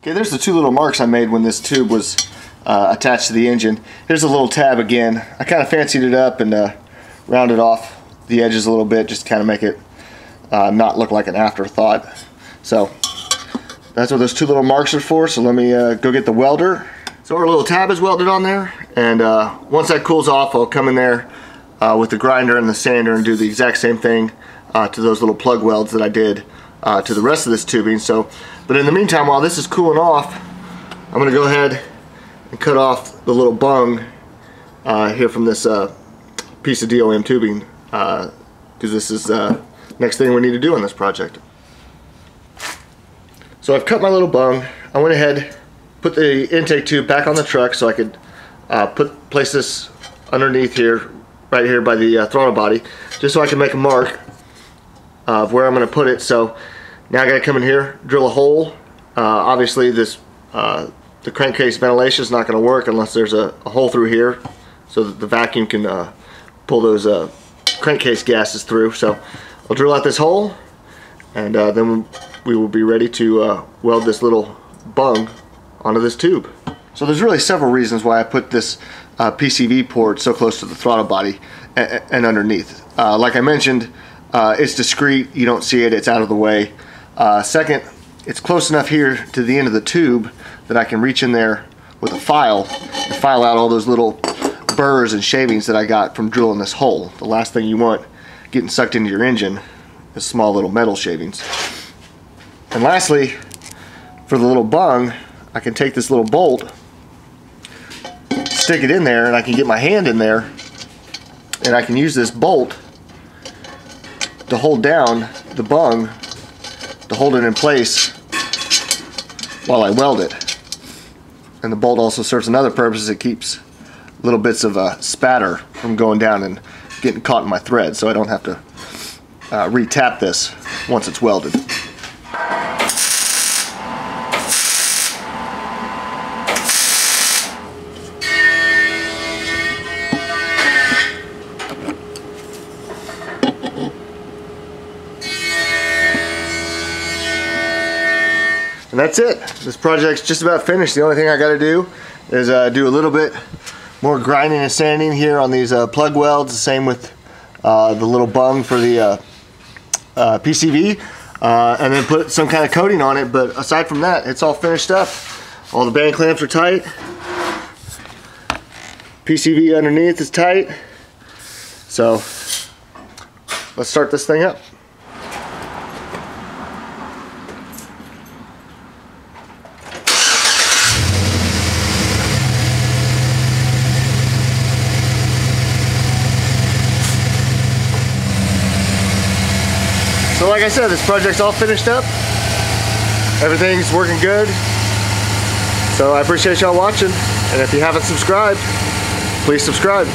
Okay, there's the two little marks I made when this tube was attached to the engine. Here's a little tab again. I kind of fancied it up and rounded off the edges a little bit just to kind of make it not look like an afterthought. So that's what those two little marks are for. So let me go get the welder. So our little tab is welded on there, and once that cools off, I'll come in there with the grinder and the sander and do the exact same thing to those little plug welds that I did to the rest of this tubing. So, but in the meantime, while this is cooling off, I'm going to go ahead and cut off the little bung here from this piece of DOM tubing, because this is next thing we need to do on this project. So I've cut my little bung. I went ahead, put the intake tube back on the truck so I could place this underneath here, right here by the throttle body, just so I can make a mark of where I'm going to put it. So now I got to come in here, drill a hole. Obviously this the crankcase ventilation is not going to work unless there's a hole through here so that the vacuum can pull those crankcase gases through. So I'll drill out this hole, and then we will be ready to weld this little bung onto this tube. So there's really several reasons why I put this PCV port so close to the throttle body and underneath. Like I mentioned, it's discreet, you don't see it, it's out of the way. Second, it's close enough here to the end of the tube that I can reach in there with a file and file out all those little burrs and shavings that I got from drilling this hole. The last thing you want getting sucked into your engine is small little metal shavings. And lastly, for the little bung, I can take this little bolt, stick it in there, and I can get my hand in there, and I can use this bolt to hold down the bung, to hold it in place while I weld it. And the bolt also serves another purpose. It keeps little bits of spatter from going down and getting caught in my thread, so I don't have to re-tap this once it's welded. And that's it. This project's just about finished. The only thing I got to do is do a little bit more grinding and sanding here on these plug welds. The same with the little bung for the PCV, and then put some kind of coating on it. But aside from that, it's all finished up. All the band clamps are tight. PCV underneath is tight. So let's start this thing up. So like I said, this project's all finished up. Everything's working good. So I appreciate y'all watching. And if you haven't subscribed, please subscribe.